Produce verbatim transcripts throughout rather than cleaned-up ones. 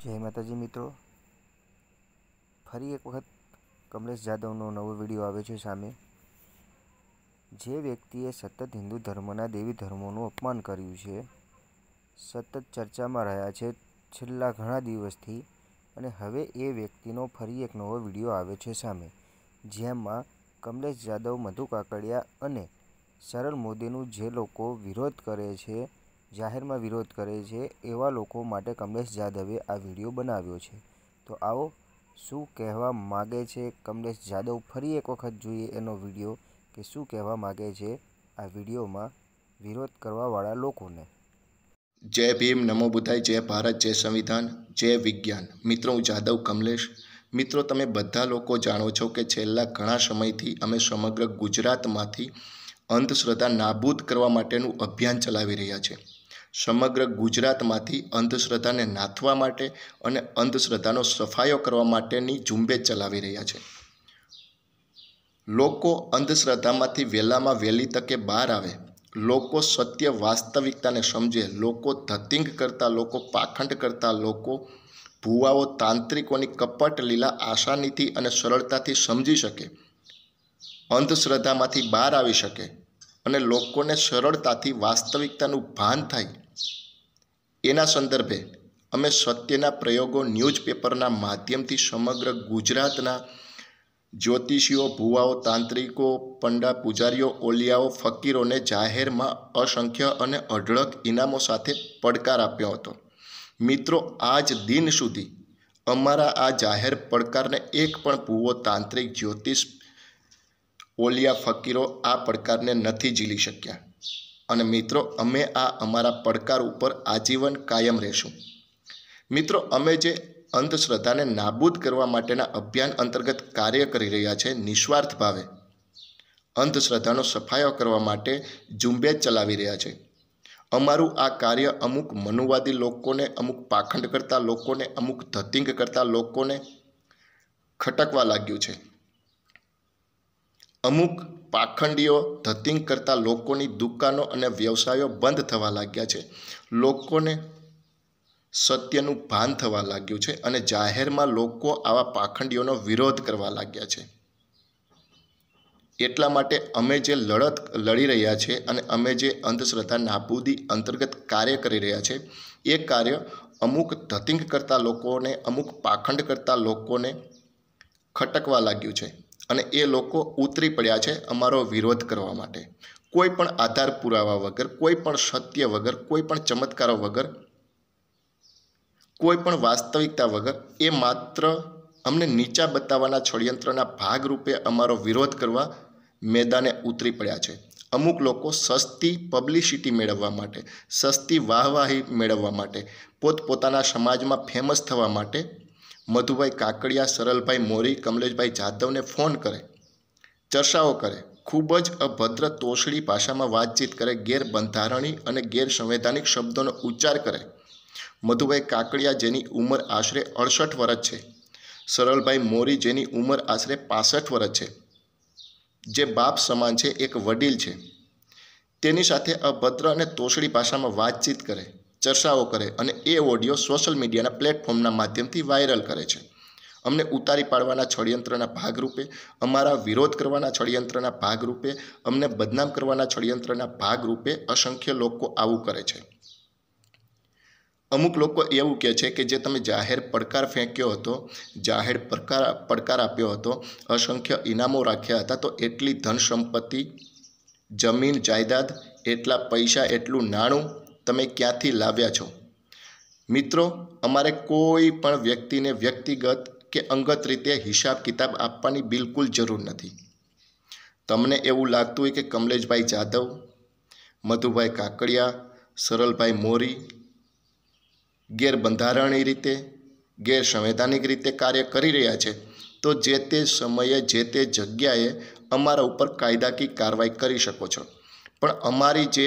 જય માતાજી મિત્રો, ફરી એક વખત કમલેશ જાદવનો નવો વિડિયો આવ્યો છે સામે। જે વ્યક્તિએ સતત હિન્દુ ધર્મના દેવી ધર્મોનું અપમાન કર્યું છે, સતત ચર્ચામાં રહ્યા છે છેલ્લા ઘણા દિવસથી, અને હવે એ વ્યક્તિનો ફરી એક નવો વિડિયો આવ્યો છે સામે, જેમાં કમલેશ જાદવ, મધુ કાકડિયા અને સરલ મોદીનું જે લોકો વિરોધ કરે છે, जाहिर में विरोध करे छे एवा लोको माटे कमलेश जादवे आ वीडियो बनाव्यो छे। तो आओ शू कहवा मागे छे कमलेश जादव, फरी एक वखत जोईए एनो वीडियो के शू कहवा मागे छे आ वीडियो में विरोध करवा वाळा लोकोने। जय भीम, नमो बुद्धाय, जय भारत, जय संविधान, जय विज्ञान। मित्रों, जादव कमलेश। मित्रों, तमे बधा लोको जाणो छो के छेल्ला घणा समयथी अमे समग्र गुजरातमांथी अंधश्रद्धा नाबूद करवा माटेनु अभियान चलावी रह्या छे। समग्र गुजरात में अंधश्रद्धा ने नाथवा माटे अने अंधश्रद्धानो सफायो करवा माटेनी झूंबेश चलावी रह्या छे। लोको अंधश्रद्धा मांथी वेलामां वेली तके बहार आवे, लोको सत्य वास्तविकता ने समझे, लोको धतिंग करता, लोको पाखंड करता, लोको भुवाओ तांत्रिकोनी कपट लीला आसानीथी अने सरळताथी समझी शके, अंधश्रद्धा मांथी बहार आवी शके अने लोकोने सरळताथी वास्तविकतानुं भान थाय। एना संदर्भे अमे सत्यना प्रयोगों न्यूज़पेपरना माध्यमथी समग्र गुजरातना ज्योतिषीओ, भुवाओ, तांत्रिको, पंडा, पुजारीओ, ओलियाओ, फकीरोने जाहेर में असंख्य अने अढळक इनामों साथे પડકાર આપ્યો હતો। मित्रों, आज दिन सुधी अमारा आ जाहेर પડકારને एक पण भुवो, तांत्रिक, ज्योतिष, ओलिया, फकीरों आ પડકાર ने नहीं झीली शक्या। अने मित्रों, अमे आ अमारा પડકાર उपर आजीवन कायम रहेशुं। मित्रों, अमे जे अंधश्रद्धा ने नाबूद करवा माटेना अभियान अंतर्गत कार्य करी रह्या छे, निस्वार्थ भावे अंधश्रद्धानो सफायो करवा माटे झूंबेश चलावी रह्या छे। अमारुं आ कार्य अमुक मनुवादी लोकोने, अमुक पाखंड करता लोकोने, अमुक धतिंग करता लोकोने खटकवा लाग्युं छे। अमुक पाखंडीओ, धतिंग करता लोकोनी दुकानों अने व्यवसायों बंद थवा लाग्या छे, लोकोने सत्यनु भान थवा लाग्युं छे अने जाहेर में लोको आवा पाखंडीओनो विरोध करवा लाग्या छे। एटला माटे अमे जे लड़त लड़ी रह्या छे अने अमे जे अंधश्रद्धा नाबूदी अंतर्गत कार्य करी रह्या छे, ए कार्य अमुक धतिंग करता लोकोने, अमुक पाखंड करता लोकोने खटकवा लाग्युं छे अने ए लोको उतरी पड्या छे अमारो विरोध करवा माटे। कोईपण आधार पुरावा वगर, कोईपण सत्य वगर, कोईपण चमत्कार वगर, कोईपण वास्तविकता वगर, ए मात्र अमने नीचा बताववाना षड्यंत्रना भाग रूपे अमारो विरोध करवा मैदाने उतरी पड्या छे। अमुक लोको सस्ती पब्लिसिटी मेळववा माटे, सस्ती वाहवाही मेळववा माटे, पोतपोताना समाजमां फेमस थवा माटे मधुभाई काकड़िया, सरलभाई मोरी, कमलेशभाई जादव ने फोन करे, चर्चाओ करे, खूबज अभद्र तोषड़ी भाषा में बातचीत करे, गैरबंधारणी और गैरसंवैधानिक शब्दों उच्चार करे। मधुभाई काकड़िया जेनी उमर आशरे अड़सठ वर्ष है, सरलभाई मोरी जेनी उमर आशरे पांसठ वर्ष है, जे बाप समान है, एक वडील है, तेनी साथे अभद्र और तोषड़ी भाषा में बातचीत करे, चर्चाओ करे अने ए ऑडियो सोशल मीडिया प्लेटफॉर्मना माध्यमथी वायरल करे छे। अमने उतारी पाड़वाना षड्यंत्रना भागरूपे, अमारा विरोध करवाना षड्यंत्रना भागरूपे, अमने बदनाम करवाना षड्यंत्रना भागरूपे असंख्य लोको आवुं करे छे। अमुक लोको एवुं कहे छे के जे तमे जाहेर પડકાર फेंक्यो हतो, जाहेर પડકાર પડકાર आप्यो हतो, असंख्य इनामो राख्या हता, तो एटली धन संपत्ति, जमीन जायदाद, एटला पैसा, एटलू नाणु तमे क्यांथी लाव्या छो। मित्रों, अमारे कोई पण व्यक्ति ने व्यक्तिगत के अंगत रीते हिसाब किताब आपवानी बिल्कुल जरूर नथी। तमने एवुं लागतुं होय के कमलेशभाई जादव, मधुभाई काकड़िया, सरलभाई मोरी गैरबंधारणी रीते, गैरसंवैधानिक रीते कार्य करी रह्या छे, तो जे ते समये, जे ते जग्याए अमारा उपर कायदाकी कारवाई करी शको छो। पण अमारी जे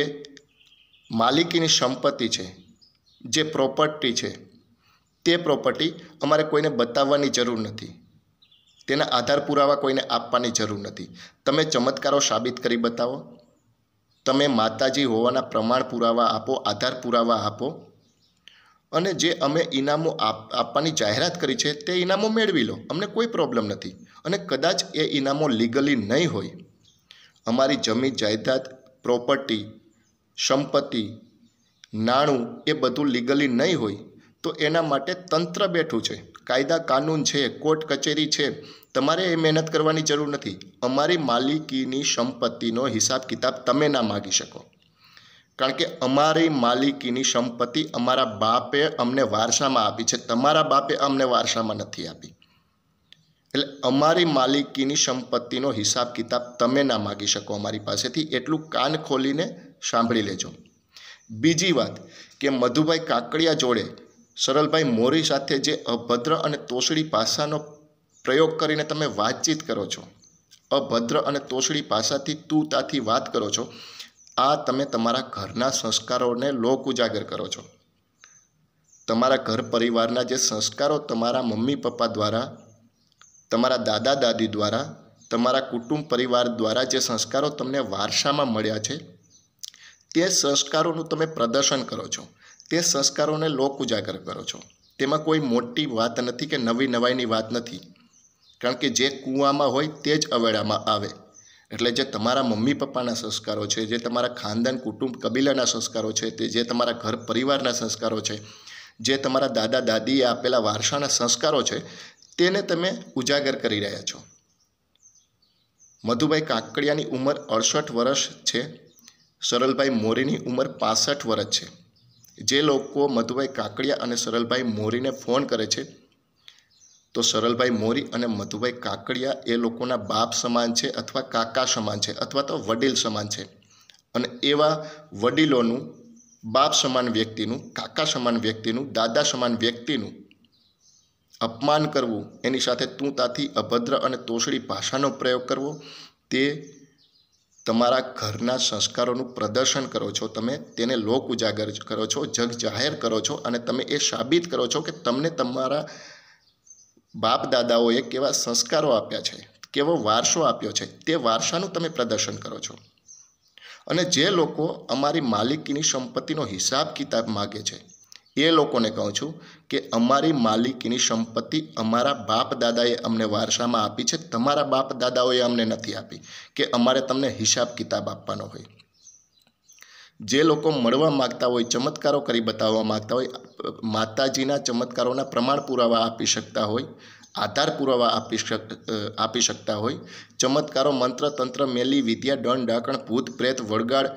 मालिकीनी संपत्ति छे, जे प्रोपर्टी छे, ते प्रोपर्टी अमारे कोईने बताववानी जरूर नथी, तेना आधार पुरावा कोईने आपवानी जरूर नथी। तमे चमत्कारो साबित करी बतावो, तमे माताजी होवाना प्रमाण पुरावा आपो, आधार पुरावा आपो, અને જે અમે ઇનામો આપવાની જાહેરાત કરી છે તે ઇનામો મેળવી લો, અમને કોઈ પ્રોબ્લેમ નથી। અને કદાચ એ ઇનામો લીગલી નહીં હોય, અમારી જમીન જાયદાદ, પ્રોપર્ટી, સંપત્તિ, નાણું એ બધું લીગલી નહીં હોય તો એના માટે તંત્ર બેઠું છે, કાયદા કાનૂન છે, કોર્ટ કચેરી છે, તમારે એ મહેનત કરવાની જરૂર નથી। અમારી માલિકીની સંપત્તિનો હિસાબ કિતાબ તમે ના માગી શકો, कारण के अमरी मालिकीनी संपत्ति अमरा बापे अमने वारसा में आपी है, तमारा बापे अमने वारसा में नहीं आपी। एटले अमरी मालिकीनी संपत्ति हिसाब किताब तमे ना मागी शको अमरी पासेथी, एटलू कान खोलीने सांभळी लेजो। बीजी बात के मधुभाई काकड़िया जोड़े सरलभाई मोरी साथे जे अभद्र अने तोसड़ी भाषानो प्रयोग करीने तमे वातचीत करो छो, अभद्र अने तोसड़ी भाषाथी तू ताथी वात करो छो, आ तमे तमारा घरना संस्कारोने लोक उजागर करो छो। तमारा घर परिवारना जे संस्कारो तमारा मम्मी पप्पा द्वारा, तमारा दादा दादी द्वारा, तमारा कुटुंब परिवार द्वारा जे संस्कारो तमने वारसामां मळ्या छे ते संस्कारोनुं तमे प्रदर्शन करो छो, ते संस्कारोने लोक उजागर करो छो। तेमां कोई मोटी वात नथी के नवी नवाईनी वात नथी, कारण के जे कुवामां होय ते ज अवेड़ामां आवे। एटले जे तमारा मम्मी पप्पाना संस्कारो छे, जे तमारा खानदान कुटुंब कबीलाना संस्कारो छे, ते जे तमारा घर परिवारना संस्कारो छे, जे तमारा दादा दादीए आपेला वारसाना संस्कारो छे तेने तमे उजागर करी रह्या छो। मधुभाई काकड़ियानी उमर अड़सठ वर्ष छे, सरलभाई मोरीनी उमर पांसठ वर्ष छे। जे लोको मधुभाई काकड़िया अने सरलभाई मोरीने फोन करे छे तो सरलभाई मोरी और मधुभाई काकड़िया ए लोकोना बाप समान है अथवा काका समान है अथवा तो वडील समान है। एवा वडीलोनु, बाप समान व्यक्तिनु, काका समान व्यक्तिनु, दादा समान व्यक्तिनु अपमान करवू, एनी साथे तू ताथी अभद्र और तोसड़ी भाषानो प्रयोग करवो, ते तमारा घरना संस्कारोनु प्रदर्शन करो छो, तमे तेने लोक उजागर करो छो, जग जाहेर करो छो अने तमे ए साबित करो छो के तमने तमारा बाप दादाओए केवा संस्कारो आप्या छे, केवो वारसो आप्यो छे, ते वारसानुं तमे प्रदर्शन करो छो। अने जे लोको अमारी मालिकीनी संपत्तिनो हिसाब किताब मागे छे ए लोकोने कहूं छूं के अमारी मालिकीनी संपत्ति अमारा बाप दादाए अमने वारसामां आपी छे, तमारा बाप दादाओए अमने नथी आपी के अमारे तमने हिसाब किताब आपवानो होय। जे लोको मळवा मागता होय, चमत्कारों करी बताववा मागता होय, माताजीना चमत्कारोना प्रमाण पुरावा आपी शकता होय, आधार पुरावा आपी शक आपी शकता होय। चमत्कारों मंत्र तंत्र मेली विद्या दंड डाकण भूत प्रेत वळगाड़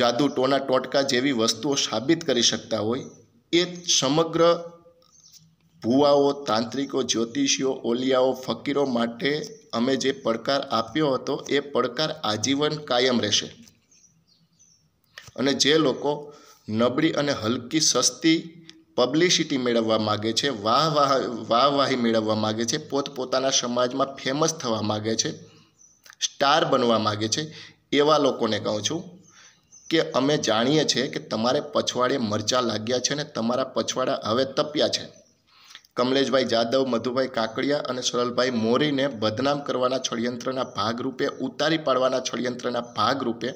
जादू टोना टोटका जेवी वस्तुओं साबित करी शकता होय। ए समग्र भुवाओ, तांत्रिको, ज्योतिषीओ, ओलियाओ, फकीरो माटे अमे जे पड़कार आप्यो हतो ए पड़कार आजीवन कायम रहेशे। अने जे लोको नबड़ी अने हलकी सस्ती पब्लिशिटी मेळववा मागे छे, वाह वाह वाह वाही मेळववा मागे छे, पोतपोताना समाजमां फेमस थवा मागे छे, स्टार बनवा मागे छे, एवा लोकोने कहूं छूं के अमे जाणीए छे के तमारे पछवाड़े मरचा लाग्या छे ने तमारा पछवाड़ा हवे तप्या छे। कमलेशभाई जादव, मधुभाई काकड़िया अने सरलभाई मोरीने बदनाम करवाना षडयंत्रना भागरूपे, उतारी पाड़वाना षडयंत्रना भागरूपे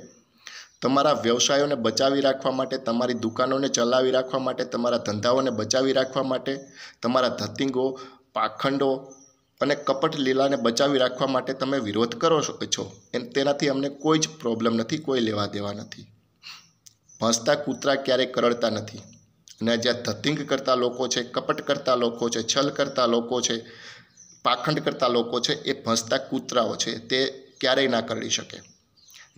तमारा व्यवसायों बचावी राखवा माटे, तमारी दुकानों चलावी राखवा माटे, तमारा धंधाओं ने बचावी राखवा माटे, तमारा धतिंगो, पाखंडो अने कपट लीला ने बचावी राखवा माटे तमे विरोध करो छो। तेनाथी अमने कोई ज प्रॉब्लम नथी, कोई लेवा देवा नथी। भसता कूतरा क्यारे करड़ता नथी अने जे धतिंग करता लोको छे, कपट करता लोको छे, छल करता लोको छे, पाखंड करता लोको छे ए भसता कूतराओ छे, ते क्यारेय ना करड़ी शके।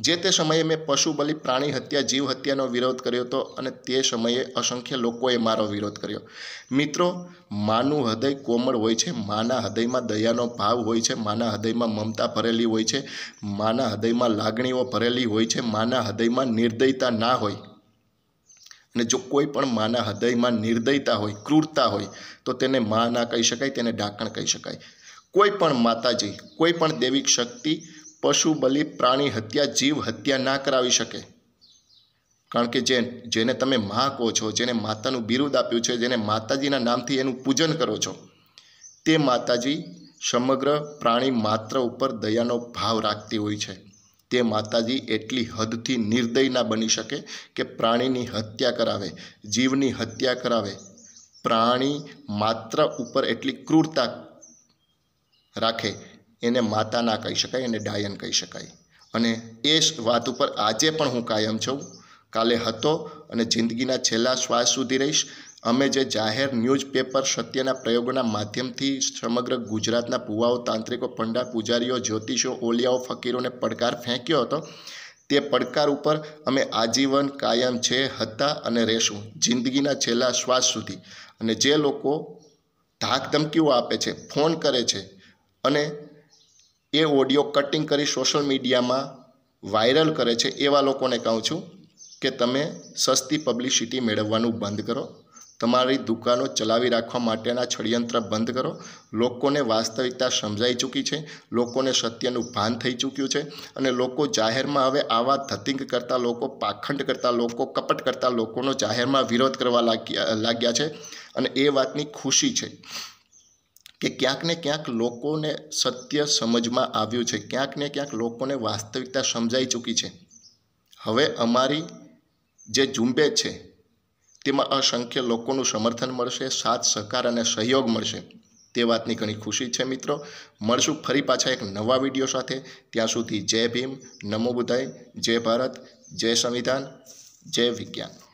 जे ते समये मैं पशु बलि, प्राणी हत्या, जीव हत्यानो विरोध कर्यो तो अने ते समये असंख्य लोकोए मारो विरोध कर्यो। मित्रों, मानुं हृदय कोमल होय छे, माना हृदयमां दयानो भाव होय छे, माना हृदयमां ममता भरेली होय छे, माना हृदयमां लागणीओ भरेली होय छे, माना हृदयमां निर्दयता ना होय। अने जो कोई पण माना हृदयमां निर्दयता होय, क्रूरता होय तो तेने मां ना कही शकाय, तेने डाकण कही शकाय। कोई पण माताजी, कोई पण दैविक शक्ति पशु बलि, प्राणी हत्या, जीव हत्या ना करावी शके, कारण के जे जेने तमे मां कहो छो, जेने मातानुं बिरुद आप्युं छे, जेने माताजीना नामथी एनुं पूजन करो छो, ते माताजी समग्र प्राणी मात्र उपर दयानो भाव राखती होय छे, ते माताजी एटली हदथी निर्दय ना बनी शके के प्राणीनी हत्या करावे, जीवनी हत्या करावे। प्राणी मात्रा उपर एटली क्रूरता राखे एने माता ना कही शकाय, एने डायन कही शकाय। अने ए वात उपर आजे पण हूँ कायम छूँ, काले हतो अने जिंदगीना छेल्ला श्वास सुधी रहीश। अमे जे जाहेर न्यूज़पेपर सत्यना प्रयोगोना माध्यमथी समग्र गुजरातना भुवाओ, तांत्रिको, पंडा, पूजारीओ, ज्योतिषो, ओलियाओ, फकीरोने પડકાર ફેંક્યો હતો, તે પડકાર ઉપર અમે આજીવન કાયમ છે, હતા અને રહેશું, જિંદગીના છેલ્લા શ્વાસ સુધી। અને જે લોકો ધાક ધમકીઓ આપે છે, ફોન કરે છે અને એ ઓડિયો કટિંગ કરી સોશિયલ મીડિયામાં વાયરલ કરે છે, એવા લોકોને કહું છું કે તમે સસ્તી પબ્લિસિટી મેળવવાનું બંધ કરો, तमारी दुकानों चलावी राखवा माटेना षडयंत्र बंद करो। लोगों ने वास्तविकता समझाई चूकी है, लोगों ने सत्यनु भान थई चूक्युं छे अने लोको जाहेर में हवे आवा धतिंग करता लोको, पाखंड करता लोको, कपट करता लोकोनो जाहेर में विरोध करवा लाग्या लाग्या छे। अने ए वातनी खुशी छे कि क्यांक ने क्यांक लोकोने सत्य समजमां आव्युं छे, क्यांक ने क्यांक लोकोने वास्तविकता समझाई चूकी है। हवे अमारी जे झूंबेश छे तेमां असंख्य लोकोनुं समर्थन मळशे, साथ सहकार अने सहयोग मळशे, ते वातनी घणी खुशी छे। मित्रों, मळशुं फरी पाछा एक नवा विडियो साथे। त्यां सुधी जय भीम, नमो बुद्धाय, जय भारत, जय संविधान, जय विज्ञान।